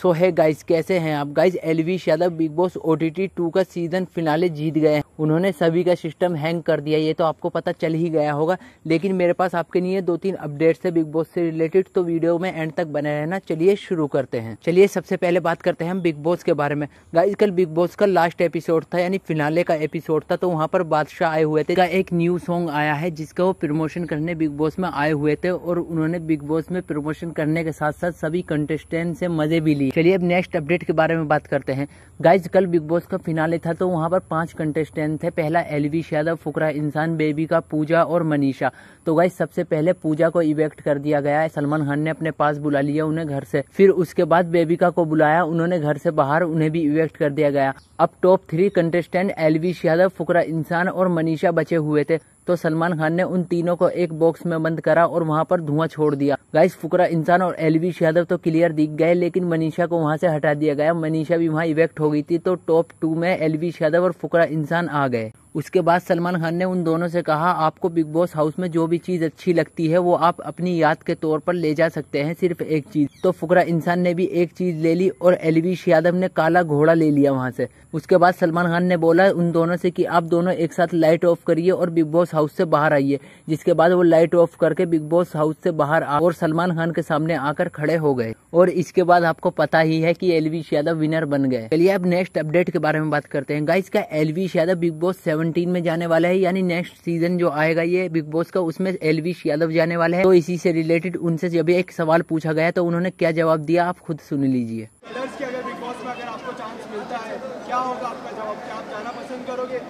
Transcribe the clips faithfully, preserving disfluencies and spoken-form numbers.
सो है गाइस, कैसे हैं आप guys. Elvish Yadav big Boss O T T two का सीजन फिनाले जीत गए हैं। उन्होंने सभी का सिस्टम हैंग कर दिया, ये तो आपको पता चल ही गया होगा, लेकिन मेरे पास आपके लिए दो तीन अपडेट्स है बिग बॉस से रिलेटेड, तो वीडियो में एंड तक बने रहना। चलिए शुरू करते हैं। चलिए सबसे पहले बात करते हैं हम बिग बॉस के बारे में। गाइस कल बिग बॉस का लास्ट एपिसोड था, यानी फिनाले का एपिसोड था, तो वहाँ पर बादशाह आए हुए थे का एक न्यू सॉन्ग आया है जिसका वो प्रमोशन करने बिग बॉस में आए हुए थे, और उन्होंने बिग बॉस में प्रमोशन करने के साथ साथ सभी कंटेस्टेंट से मजे भी लिए। चलिए अब नेक्स्ट अपडेट के बारे में बात करते हैं। गाइज कल बिग बॉस का फिनाले था, तो वहाँ पर पांच कंटेस्टेंट थे। पहला एल्विश यादव, फुकरा इंसान, बेबिका, पूजा और मनीषा। तो गाइज सबसे पहले पूजा को इवेक्ट कर दिया गया है, सलमान खान ने अपने पास बुला लिया उन्हें घर से। फिर उसके बाद बेबिका को बुलाया, उन्होंने घर से बाहर, उन्हें भी इवेक्ट कर दिया गया। अब top three contestant Elvish Yadav, Fukra Insaan और मनीषा बचे हुए थे, तो सलमान खान ने उन तीनों को एक बॉक्स में बंद करा और वहाँ पर धुआं छोड़ दिया। गाइस फुकरा इंसान और एल्विश यादव तो क्लियर दिख गए, लेकिन मनीषा को वहाँ से हटा दिया गया। मनीषा भी वहाँ इवेक्ट हो गई थी, तो टॉप टू में एल्विश यादव और फुकरा इंसान आ गए। उसके बाद सलमान खान ने उन दोनों से कहा, आपको बिग बॉस हाउस में जो भी चीज़ अच्छी लगती है वो आप अपनी याद के तौर पर ले जा सकते हैं, सिर्फ एक चीज़। तो फुकरा इंसान ने भी एक चीज़ ले ली और एल्विश यादव ने काला घोड़ा ले लिया वहाँ से। उसके बाद सलमान खान ने बोला उन दोनों से कि आप दोनों एक साथ लाइट ऑफ करिए और बिग बॉस हाउस से बाहर आइए। जिसके बाद वो लाइट ऑफ करके बिग बॉस हाउस से बाहर आ और सलमान खान के सामने आकर खड़े हो गए, और इसके बाद आपको पता ही है कि एल्विश यादव विनर बन गए। चलिए अब नेक्स्ट अपडेट के बारे में बात करते हैं। गाइस का Elvish Yadav big Boss seventeen में जाने वाला है, यानी नेक्स्ट सीजन जो आएगा ये बिग बॉस का, उसमें एल्विश यादव जाने वाले हैं। तो इसी से रिलेटेड उनसे जब एक सवाल पूछा गया तो उन्होंने क्या जवाब दिया, आप खुद सुन लीजिए।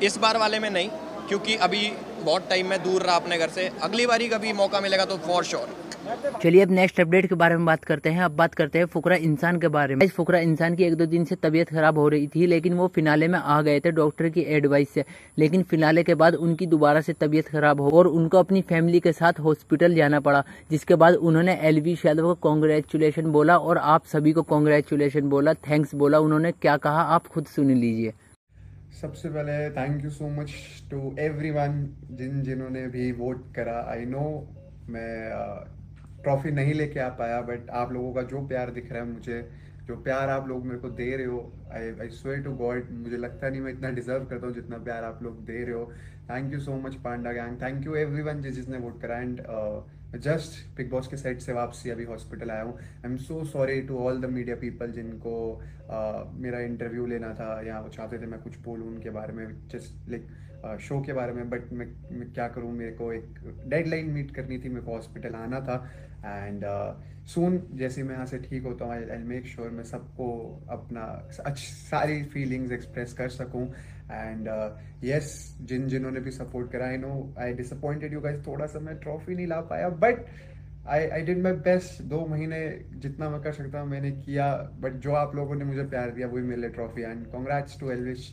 इस बार वाले में नहीं, क्योंकि अभी बहुत टाइम में दूर रहा अपने घर से, अगली बारी कभी मौका मिलेगा तो फॉर श्योर। चलिए अब नेक्स्ट अपडेट के बारे में बात करते हैं। अब बात करते हैं फुकरा इंसान के बारे में। इस फुकरा इंसान की एक दो दिन से तबीयत खराब हो रही थी, लेकिन वो फिनाले में आ गए थे डॉक्टर की एडवाइस से, लेकिन फिनाले के बाद उनकी दोबारा से तबीयत खराब हो और उनको अपनी फैमिली के साथ हॉस्पिटल जाना पड़ा। जिसके बाद उन्होंने एल्विश यादव को कॉन्ग्रेचुलेशन बोला और आप सभी को कॉन्ग्रेचुलेशन बोला, थैंक्स बोला। उन्होंने क्या कहा आप खुद सुन लीजिए। सबसे पहले thank you so much to everyone जिन जिन्होंने भी वोट करा। आई नो मैं ट्रॉफी नहीं लेके आ पाया, बट आप लोगों का जो प्यार दिख रहा है मुझे, जो प्यार आप लोग मेरे को दे रहे हो, I I swear to God मुझे लगता नहीं मैं इतना डिजर्व करता हूँ जितना प्यार आप लोग दे रहे हो। Thank you so much panda gang, thank you everyone जिस जिसने वोट करा। एंड जस्ट बिग बॉस के सेट से वापसी अभी हॉस्पिटल आया हूँ। I am so sorry to all the media people जिनको uh, मेरा इंटरव्यू लेना था या वो चाहते थे मैं कुछ बोलूँ उनके बारे में, जस्ट लाइक शो के बारे में, बट मैं, मैं क्या करूँ, मेरे को एक डेडलाइन मीट करनी थी, मेरे को हॉस्पिटल आना था। एंड सून uh, जैसे मैं यहाँ से ठीक होता हूँ आई मेक श्योर मैं सबको अपना अच्छी सारी फीलिंग्स एक्सप्रेस कर सकूँ। एंड यस जिन जिन्होंने भी सपोर्ट करा, I know I disappointed you guys, थोड़ा सा मैं ट्रॉफी नहीं ला पाया, but I I did my best. दो महीने जितना मैं कर सकता हूँ मैंने किया, बट जो आप लोगों ने मुझे प्यार दिया वही मेरे लिए trophy. And congrats to Elvish.